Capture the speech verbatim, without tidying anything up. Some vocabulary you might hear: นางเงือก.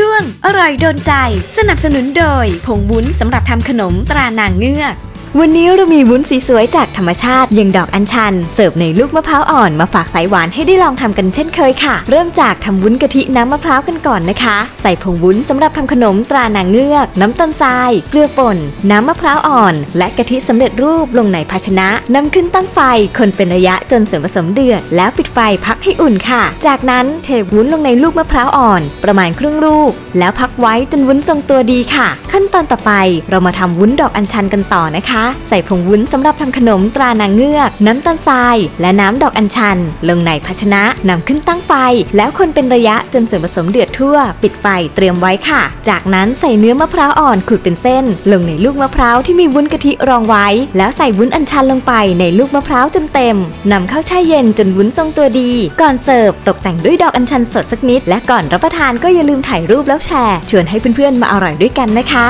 ช่วงอร่อยโดนใจสนับสนุนโดยผงวุ้นสำหรับทำขนมตรานางเงือกวันนี้เรามีวุ้นสีสวยจากธรรมชาติอย่างดอกอัญชันเสิร์ฟในลูกมะพร้าวอ่อนมาฝากสายหวานให้ได้ลองทำกันเช่นเคยค่ะเริ่มจากทำวุ้นกะทิน้ำมะพร้าวกันก่อนนะคะใส่ผงวุ้นสำหรับทำขนมตรานางเงือกน้ำตาลทรายเกลือป่นน้ำมะพร้าวอ่อนและกะทิสำเร็จรูปลงในภาชนะนำขึ้นตั้งไฟคนเป็นระยะจนส่วนผสมเดือดแล้วปิดไฟพักให้อุ่นค่ะจากนั้นเทวุ้นลงในลูกมะพร้าวอ่อนประมาณครึ่งลูกแล้วพักไว้จนวุ้นทรงตัวดีค่ะขั้นตอนต่อไปเรามาทำวุ้นดอกอัญชันกันต่อนะคะใส่ผงวุ้นสำหรับทำขนมตรานางเงือกน้ำตาลทรายและน้ำดอกอัญชันลงในภาชนะนำขึ้นตั้งไฟแล้วคนเป็นระยะจนส่วนผสมเดือดทั่วปิดไฟเตรียมไว้ค่ะจากนั้นใส่เนื้อมะพร้าวอ่อนขูดเป็นเส้นลงในลูกมะพร้าวที่มีวุ้นกะทิรองไว้แล้วใส่วุ้นอัญชันลงไปในลูกมะพร้าวจนเต็มนำเข้าแช่เย็นจนวุ้นทรงตัวดีก่อนเสิร์ฟตกแต่งด้วยดอกอัญชันสดสักนิดและก่อนรับประทานก็อย่าลืมถ่ายรูปแล้วแชร์ชวนให้เพื่อนๆมาอร่อยด้วยกันนะคะ